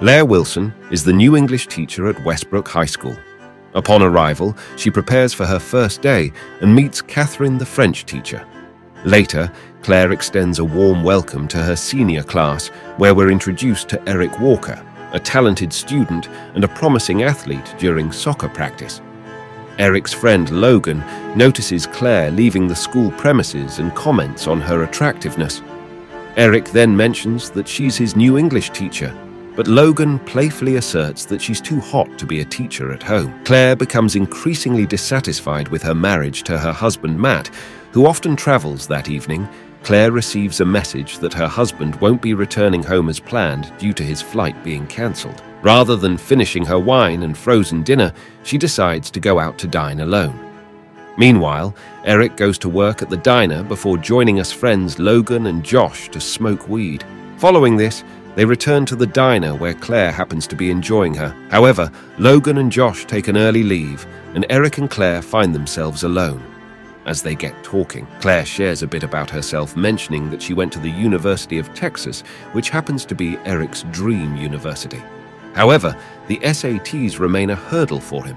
Blair Wilson is the new English teacher at Westbrook High School. Upon arrival, she prepares for her first day and meets Catherine, the French teacher. Later, Claire extends a warm welcome to her senior class, where we're introduced to Eric Walker, a talented student and a promising athlete during soccer practice. Eric's friend Logan notices Claire leaving the school premises and comments on her attractiveness. Eric then mentions that she's his new English teacher, but Logan playfully asserts that she's too hot to be a teacher at home. Claire becomes increasingly dissatisfied with her marriage to her husband Matt, who often travels that evening. Claire receives a message that her husband won't be returning home as planned due to his flight being cancelled. Rather than finishing her wine and frozen dinner, she decides to go out to dine alone. Meanwhile, Eric goes to work at the diner before joining us friends Logan and Josh to smoke weed. Following this, they return to the diner where Claire happens to be enjoying her. However, Logan and Josh take an early leave, and Eric and Claire find themselves alone. As they get talking, Claire shares a bit about herself, mentioning that she went to the University of Texas, which happens to be Eric's dream university. However, the SATs remain a hurdle for him,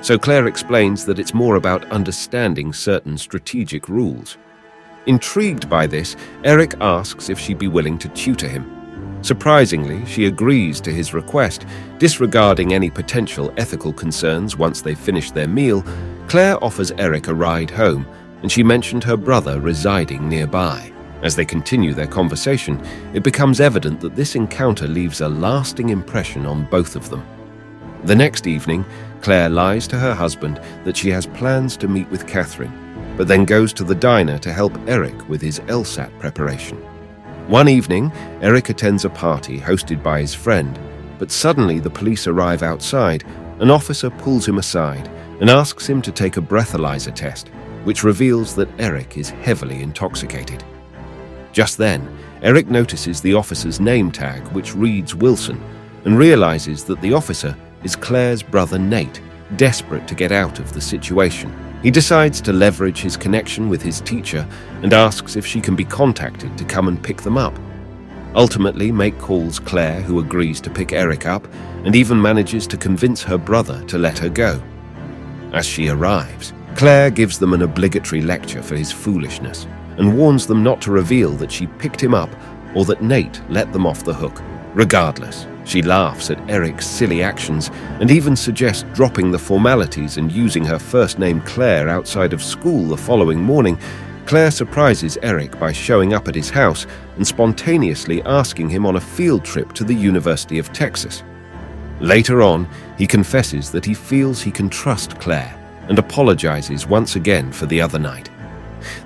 so Claire explains that it's more about understanding certain strategic rules. Intrigued by this, Eric asks if she'd be willing to tutor him. Surprisingly, she agrees to his request, disregarding any potential ethical concerns. Once they finish their meal, Claire offers Eric a ride home, and she mentioned her brother residing nearby. As they continue their conversation, it becomes evident that this encounter leaves a lasting impression on both of them. The next evening, Claire lies to her husband that she has plans to meet with Catherine, but then goes to the diner to help Eric with his LSAT preparation. One evening, Eric attends a party hosted by his friend, but suddenly the police arrive outside. An officer pulls him aside and asks him to take a breathalyzer test, which reveals that Eric is heavily intoxicated. Just then, Eric notices the officer's name tag, which reads Wilson, and realizes that the officer is Claire's brother Nate, desperate to get out of the situation. He decides to leverage his connection with his teacher and asks if she can be contacted to come and pick them up. Ultimately, Nate calls Claire, who agrees to pick Eric up, and even manages to convince her brother to let her go. As she arrives, Claire gives them an obligatory lecture for his foolishness, and warns them not to reveal that she picked him up or that Nate let them off the hook. Regardless, she laughs at Eric's silly actions and even suggests dropping the formalities and using her first name Claire outside of school the following morning. Claire surprises Eric by showing up at his house and spontaneously asking him on a field trip to the University of Texas. Later on, he confesses that he feels he can trust Claire and apologizes once again for the other night.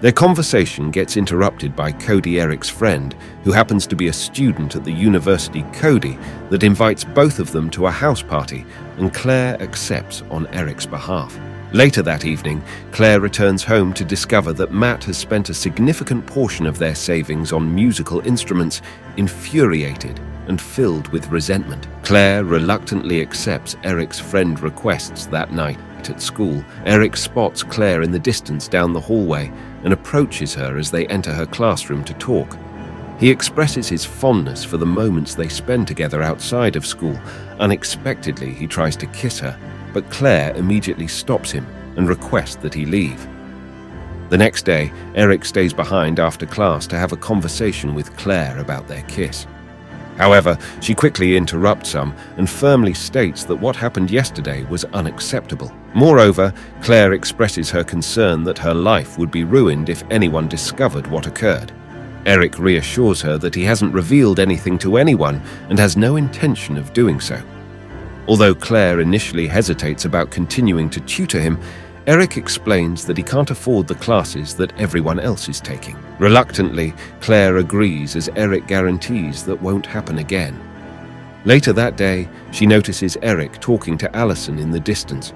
Their conversation gets interrupted by Cody, Eric's friend, who happens to be a student at the university. Cody that invites both of them to a house party, and Claire accepts on Eric's behalf. Later that evening, Claire returns home to discover that Matt has spent a significant portion of their savings on musical instruments. Infuriated and filled with resentment, Claire reluctantly accepts Eric's friend's requests that night. At school, Eric spots Claire in the distance down the hallway and approaches her as they enter her classroom to talk. He expresses his fondness for the moments they spend together outside of school. Unexpectedly, he tries to kiss her, but Claire immediately stops him and requests that he leave. The next day, Eric stays behind after class to have a conversation with Claire about their kiss. However, she quickly interrupts him and firmly states that what happened yesterday was unacceptable. Moreover, Claire expresses her concern that her life would be ruined if anyone discovered what occurred. Eric reassures her that he hasn't revealed anything to anyone and has no intention of doing so. Although Claire initially hesitates about continuing to tutor him, Eric explains that he can't afford the classes that everyone else is taking. Reluctantly, Claire agrees as Eric guarantees that won't happen again. Later that day, she notices Eric talking to Allison in the distance.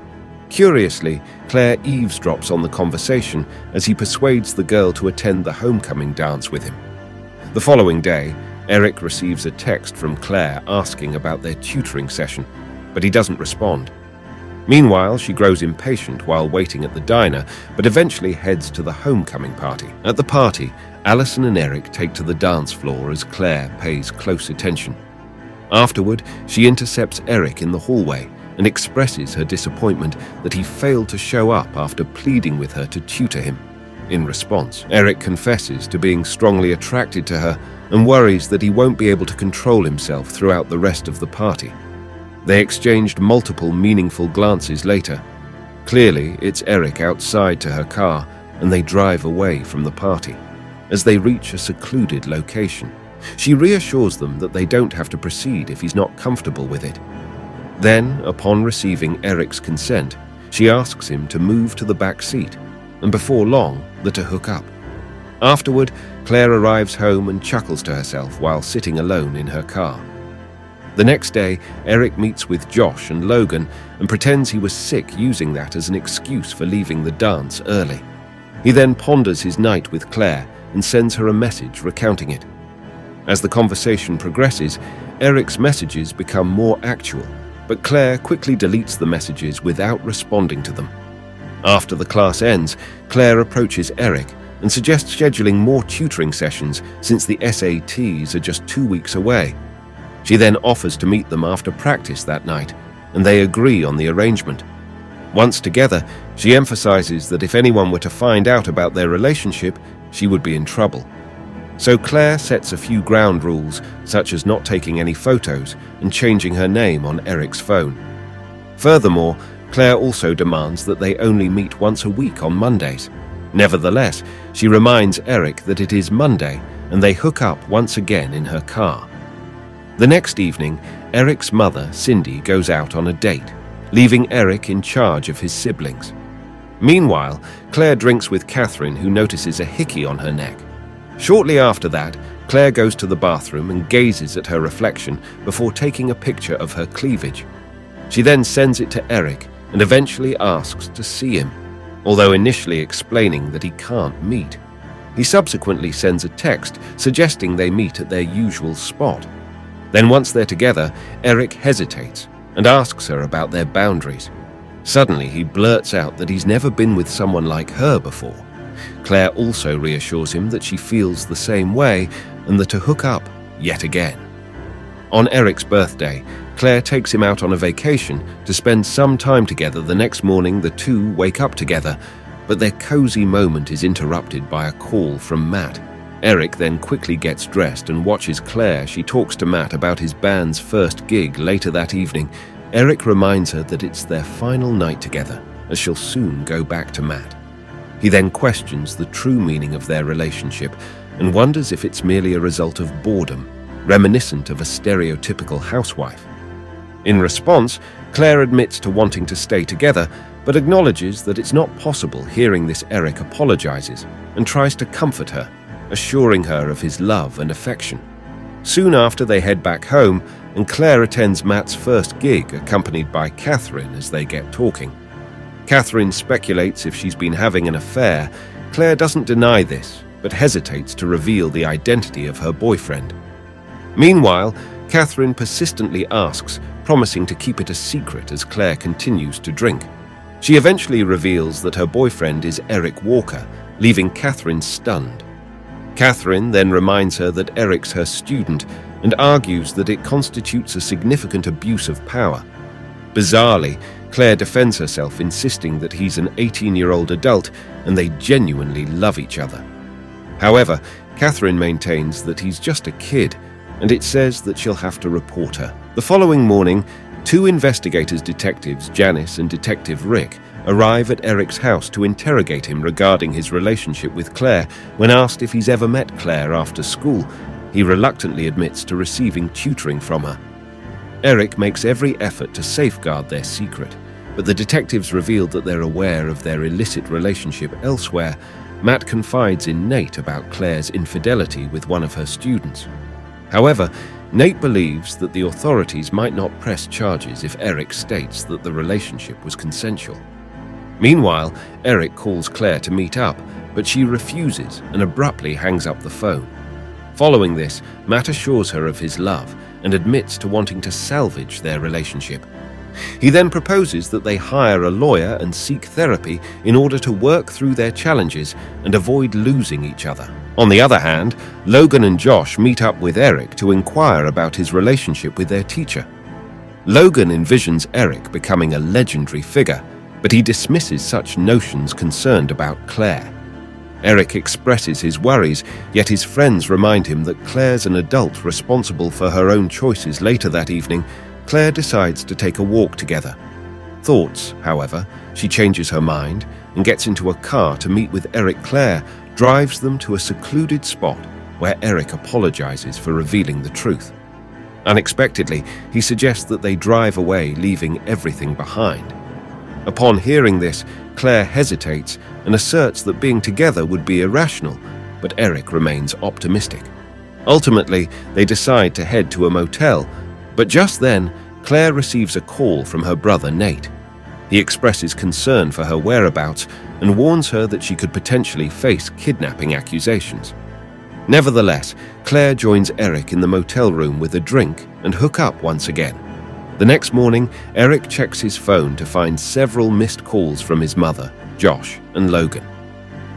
Curiously, Claire eavesdrops on the conversation as he persuades the girl to attend the homecoming dance with him. The following day, Eric receives a text from Claire asking about their tutoring session, but he doesn't respond. Meanwhile, she grows impatient while waiting at the diner, but eventually heads to the homecoming party. At the party, Allison and Eric take to the dance floor as Claire pays close attention. Afterward, she intercepts Eric in the hallway and expresses her disappointment that he failed to show up after pleading with her to tutor him. In response, Eric confesses to being strongly attracted to her and worries that he won't be able to control himself throughout the rest of the party. They exchanged multiple meaningful glances later. Clearly, it's Eric outside to her car, and they drive away from the party. As they reach a secluded location, she reassures them that they don't have to proceed if he's not comfortable with it. Then, upon receiving Eric's consent, she asks him to move to the back seat, and before long, they're to hook up. Afterward, Claire arrives home and chuckles to herself while sitting alone in her car. The next day, Eric meets with Josh and Logan and pretends he was sick, using that as an excuse for leaving the dance early. He then ponders his night with Claire and sends her a message recounting it. As the conversation progresses, Eric's messages become more actual, but Claire quickly deletes the messages without responding to them. After the class ends, Claire approaches Eric and suggests scheduling more tutoring sessions since the SATs are just 2 weeks away. She then offers to meet them after practice that night, and they agree on the arrangement. Once together, she emphasizes that if anyone were to find out about their relationship, she would be in trouble. So Claire sets a few ground rules, such as not taking any photos and changing her name on Eric's phone. Furthermore, Claire also demands that they only meet once a week on Mondays. Nevertheless, she reminds Eric that it is Monday, and they hook up once again in her car. The next evening, Eric's mother, Cindy, goes out on a date, leaving Eric in charge of his siblings. Meanwhile, Claire drinks with Catherine, who notices a hickey on her neck. Shortly after that, Claire goes to the bathroom and gazes at her reflection before taking a picture of her cleavage. She then sends it to Eric and eventually asks to see him, although initially explaining that he can't meet. He subsequently sends a text suggesting they meet at their usual spot. Then once they're together, Eric hesitates and asks her about their boundaries. Suddenly, he blurts out that he's never been with someone like her before. Claire also reassures him that she feels the same way and that to hook up yet again. On Eric's birthday, Claire takes him out on a vacation to spend some time together. The next morning, the two wake up together, but their cozy moment is interrupted by a call from Matt. Eric then quickly gets dressed and watches Claire. She talks to Matt about his band's first gig later that evening. Eric reminds her that it's their final night together, as she'll soon go back to Matt. He then questions the true meaning of their relationship and wonders if it's merely a result of boredom, reminiscent of a stereotypical housewife. In response, Claire admits to wanting to stay together, but acknowledges that it's not possible. Hearing this, Eric apologizes and tries to comfort her, assuring her of his love and affection. Soon after, they head back home, and Claire attends Matt's first gig, accompanied by Catherine as they get talking. Catherine speculates if she's been having an affair. Claire doesn't deny this, but hesitates to reveal the identity of her boyfriend. Meanwhile, Catherine persistently asks, promising to keep it a secret as Claire continues to drink. She eventually reveals that her boyfriend is Eric Walker, leaving Catherine stunned. Catherine then reminds her that Eric's her student and argues that it constitutes a significant abuse of power. Bizarrely, Claire defends herself, insisting that he's an 18-year-old adult and they genuinely love each other. However, Catherine maintains that he's just a kid, and it says that she'll have to report her. The following morning, two investigators, detectives Janice and Detective Rick, arrive at Eric's house to interrogate him regarding his relationship with Claire. When asked if he's ever met Claire after school, he reluctantly admits to receiving tutoring from her. Eric makes every effort to safeguard their secret, but the detectives reveal that they're aware of their illicit relationship elsewhere. Matt confides in Nate about Claire's infidelity with one of her students. However, Nate believes that the authorities might not press charges if Eric states that the relationship was consensual. Meanwhile, Eric calls Claire to meet up, but she refuses and abruptly hangs up the phone. Following this, Matt assures her of his love and admits to wanting to salvage their relationship. He then proposes that they hire a lawyer and seek therapy in order to work through their challenges and avoid losing each other. On the other hand, Logan and Josh meet up with Eric to inquire about his relationship with their teacher. Logan envisions Eric becoming a legendary figure, but he dismisses such notions concerned about Claire. Eric expresses his worries, yet his friends remind him that Claire's an adult responsible for her own choices. Later that evening, Claire decides to take a walk together. Thoughts, however, she changes her mind and gets into a car to meet with Eric. Claire drives them to a secluded spot where Eric apologizes for revealing the truth. Unexpectedly, he suggests that they drive away, leaving everything behind. Upon hearing this, Claire hesitates and asserts that being together would be irrational, but Eric remains optimistic. Ultimately, they decide to head to a motel, but just then, Claire receives a call from her brother Nate. He expresses concern for her whereabouts and warns her that she could potentially face kidnapping accusations. Nevertheless, Claire joins Eric in the motel room with a drink and hook up once again. The next morning, Eric checks his phone to find several missed calls from his mother, Josh, and Logan.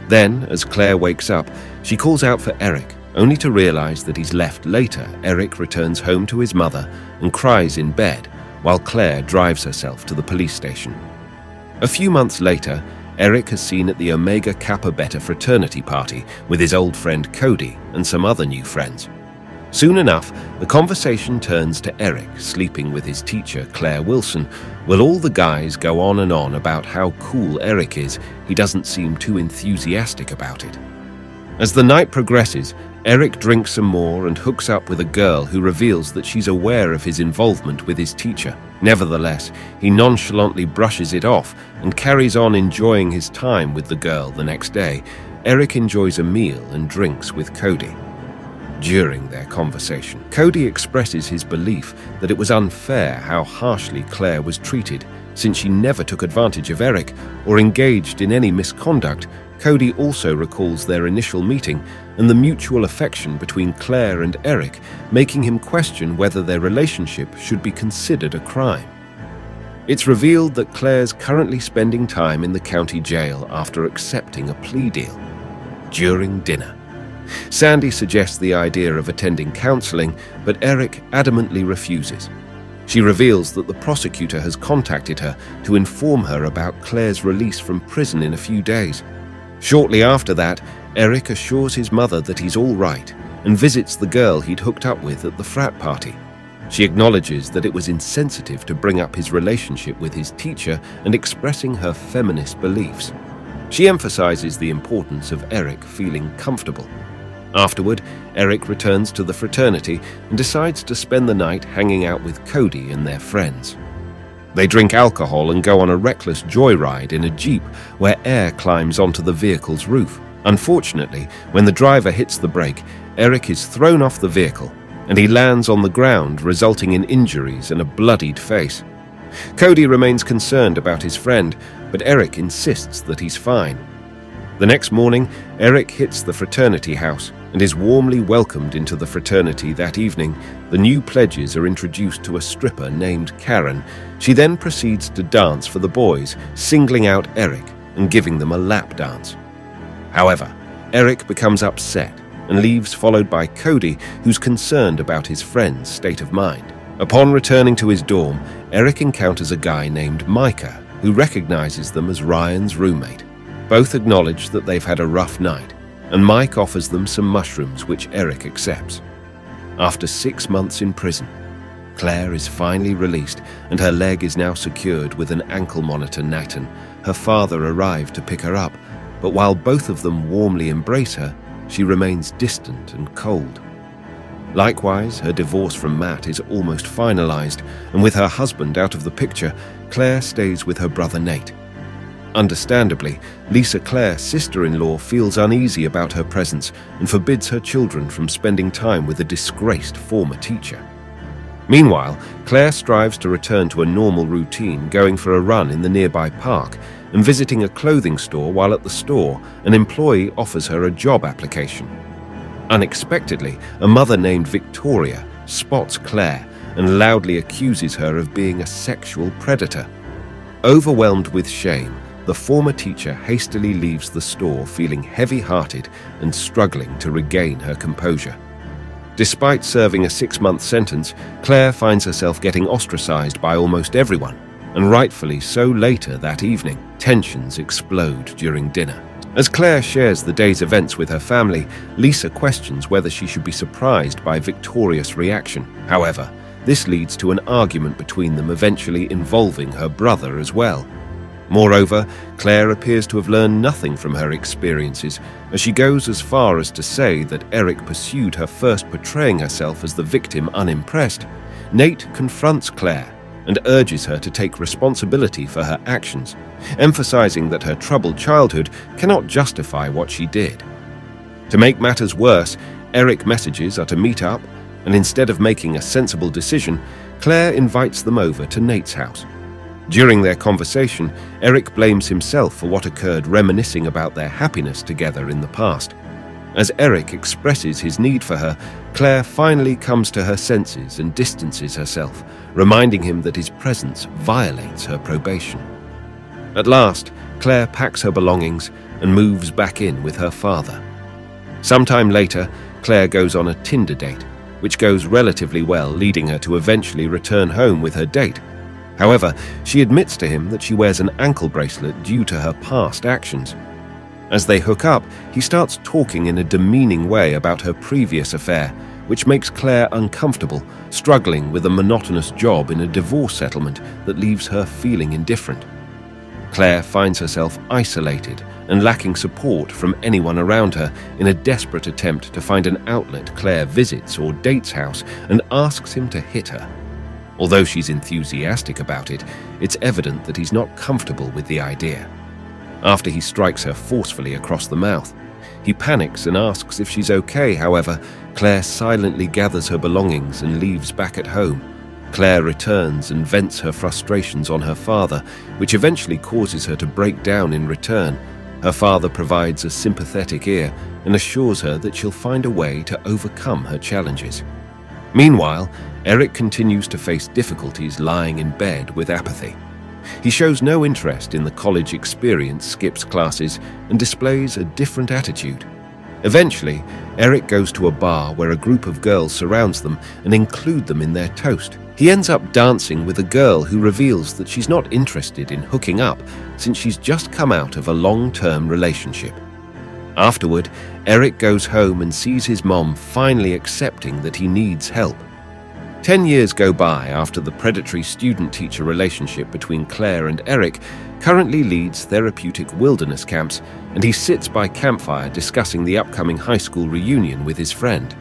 Then, as Claire wakes up, she calls out for Eric, only to realize that he's left later. Eric returns home to his mother and cries in bed, while Claire drives herself to the police station. A few months later, Eric is seen at the Omega Kappa Beta fraternity party with his old friend Cody and some other new friends. Soon enough, the conversation turns to Eric sleeping with his teacher, Claire Wilson. While all the guys go on and on about how cool Eric is, he doesn't seem too enthusiastic about it. As the night progresses, Eric drinks some more and hooks up with a girl who reveals that she's aware of his involvement with his teacher. Nevertheless, he nonchalantly brushes it off and carries on enjoying his time with the girl. The next day, Eric enjoys a meal and drinks with Cody. During their conversation, Cody expresses his belief that it was unfair how harshly Claire was treated, since she never took advantage of Eric or engaged in any misconduct. Cody also recalls their initial meeting and the mutual affection between Claire and Eric, making him question whether their relationship should be considered a crime. It's revealed that Claire's currently spending time in the county jail after accepting a plea deal. During dinner, Sandy suggests the idea of attending counseling, but Eric adamantly refuses. She reveals that the prosecutor has contacted her to inform her about Claire's release from prison in a few days. Shortly after that, Eric assures his mother that he's all right and visits the girl he'd hooked up with at the frat party. She acknowledges that it was insensitive to bring up his relationship with his teacher and expressing her feminist beliefs. She emphasizes the importance of Eric feeling comfortable. Afterward, Eric returns to the fraternity and decides to spend the night hanging out with Cody and their friends. They drink alcohol and go on a reckless joyride in a Jeep where air climbs onto the vehicle's roof. Unfortunately, when the driver hits the brake, Eric is thrown off the vehicle and he lands on the ground, resulting in injuries and a bloodied face. Cody remains concerned about his friend, but Eric insists that he's fine. The next morning, Eric hits the fraternity house and is warmly welcomed into the fraternity. That evening, the new pledges are introduced to a stripper named Karen. She then proceeds to dance for the boys, singling out Eric and giving them a lap dance. However, Eric becomes upset and leaves, followed by Cody, who's concerned about his friend's state of mind. Upon returning to his dorm, Eric encounters a guy named Micah, who recognizes them as Ryan's roommate. Both acknowledge that they've had a rough night, and Mike offers them some mushrooms, which Eric accepts. After 6 months in prison, Claire is finally released, and her leg is now secured with an ankle monitor. Nathan, her father, arrived to pick her up, but while both of them warmly embrace her, she remains distant and cold. Likewise, her divorce from Matt is almost finalized, and with her husband out of the picture, Claire stays with her brother Nate. Understandably, Lisa, Claire's sister-in-law, feels uneasy about her presence and forbids her children from spending time with a disgraced former teacher. Meanwhile, Claire strives to return to a normal routine, going for a run in the nearby park and visiting a clothing store. While at the store, an employee offers her a job application. Unexpectedly, a mother named Victoria spots Claire and loudly accuses her of being a sexual predator. Overwhelmed with shame, the former teacher hastily leaves the store feeling heavy-hearted and struggling to regain her composure. Despite serving a 6-month sentence, Claire finds herself getting ostracized by almost everyone, and rightfully so later that evening. Tensions explode during dinner. As Claire shares the day's events with her family, Lisa questions whether she should be surprised by Victoria's reaction. However, this leads to an argument between them, eventually involving her brother as well. Moreover, Claire appears to have learned nothing from her experiences, as she goes as far as to say that Eric pursued her, first portraying herself as the victim unimpressed. Nate confronts Claire and urges her to take responsibility for her actions, emphasizing that her troubled childhood cannot justify what she did. To make matters worse, Eric messages her to meet up, and instead of making a sensible decision, Claire invites them over to Nate's house. During their conversation, Eric blames himself for what occurred, reminiscing about their happiness together in the past. As Eric expresses his need for her, Claire finally comes to her senses and distances herself, reminding him that his presence violates her probation. At last, Claire packs her belongings and moves back in with her father. Sometime later, Claire goes on a Tinder date, which goes relatively well, leading her to eventually return home with her date. However, she admits to him that she wears an ankle bracelet due to her past actions. As they hook up, he starts talking in a demeaning way about her previous affair, which makes Claire uncomfortable, struggling with a monotonous job in a divorce settlement that leaves her feeling indifferent. Claire finds herself isolated and lacking support from anyone around her. In a desperate attempt to find an outlet, Claire visits or dates house and asks him to hit her. Although she's enthusiastic about it, it's evident that he's not comfortable with the idea. After he strikes her forcefully across the mouth, he panics and asks if she's okay. However, Claire silently gathers her belongings and leaves back at home. Claire returns and vents her frustrations on her father, which eventually causes her to break down in return. Her father provides a sympathetic ear and assures her that she'll find a way to overcome her challenges. Meanwhile, Eric continues to face difficulties lying in bed with apathy. He shows no interest in the college experience, skips classes, and displays a different attitude. Eventually, Eric goes to a bar where a group of girls surrounds them and include them in their toast. He ends up dancing with a girl who reveals that she's not interested in hooking up, since she's just come out of a long-term relationship. Afterward, Eric goes home and sees his mom finally accepting that he needs help. 10 years go by after the predatory student-teacher relationship between Claire and Eric. Currently leads therapeutic wilderness camps, and he sits by campfire discussing the upcoming high school reunion with his friend.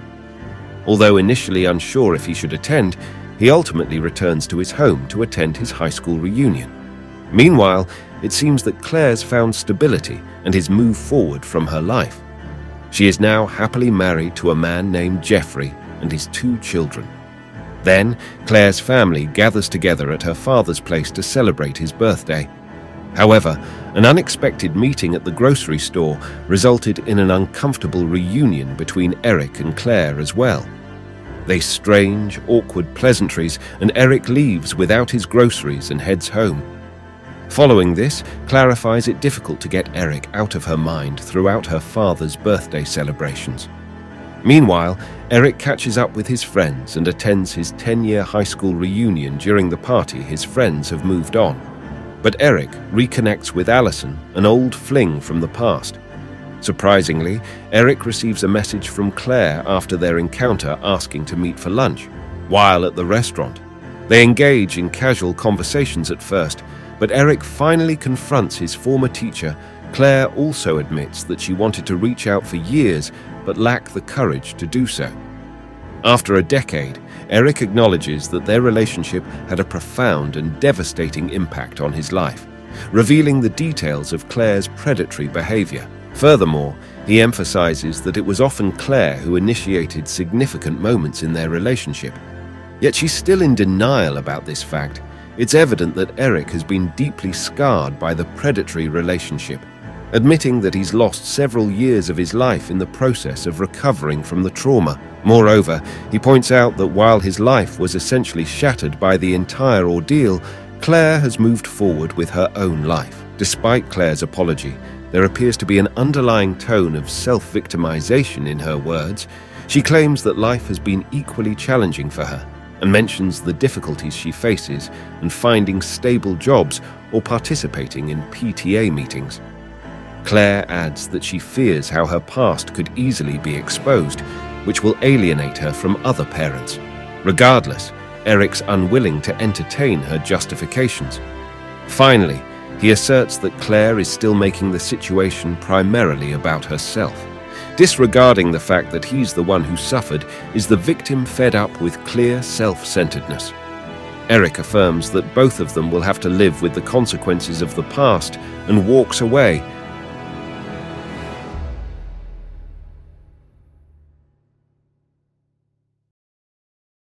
Although initially unsure if he should attend, he ultimately returns to his home to attend his high school reunion. Meanwhile, it seems that Claire's found stability and has moved forward from her life. She is now happily married to a man named Jeffrey and his 2 children. Then, Claire's family gathers together at her father's place to celebrate his birthday. However, an unexpected meeting at the grocery store resulted in an uncomfortable reunion between Eric and Claire as well. They exchange awkward pleasantries, and Eric leaves without his groceries and heads home. Following this, Claire finds it difficult to get Eric out of her mind throughout her father's birthday celebrations. Meanwhile, Eric catches up with his friends and attends his 10-year high school reunion. During the party, his friends have moved on, but Eric reconnects with Allison, an old fling from the past. Surprisingly, Eric receives a message from Claire after their encounter asking to meet for lunch. While at the restaurant, they engage in casual conversations at first, but Eric finally confronts his former teacher. Claire also admits that she wanted to reach out for years but lacked the courage to do so. After a decade, Eric acknowledges that their relationship had a profound and devastating impact on his life, revealing the details of Claire's predatory behavior. Furthermore, he emphasizes that it was often Claire who initiated significant moments in their relationship. Yet she's still in denial about this fact. It's evident that Eric has been deeply scarred by the predatory relationship, admitting that he's lost several years of his life in the process of recovering from the trauma. Moreover, he points out that while his life was essentially shattered by the entire ordeal, Claire has moved forward with her own life. Despite Claire's apology, there appears to be an underlying tone of self-victimization in her words. She claims that life has been equally challenging for her and mentions the difficulties she faces in finding stable jobs or participating in PTA meetings. Claire adds that she fears how her past could easily be exposed, which will alienate her from other parents. Regardless, Eric's unwilling to entertain her justifications. Finally, he asserts that Claire is still making the situation primarily about herself, disregarding the fact that he's the one who suffered is the victim fed up with clear self-centeredness. Eric affirms that both of them will have to live with the consequences of the past and walks away,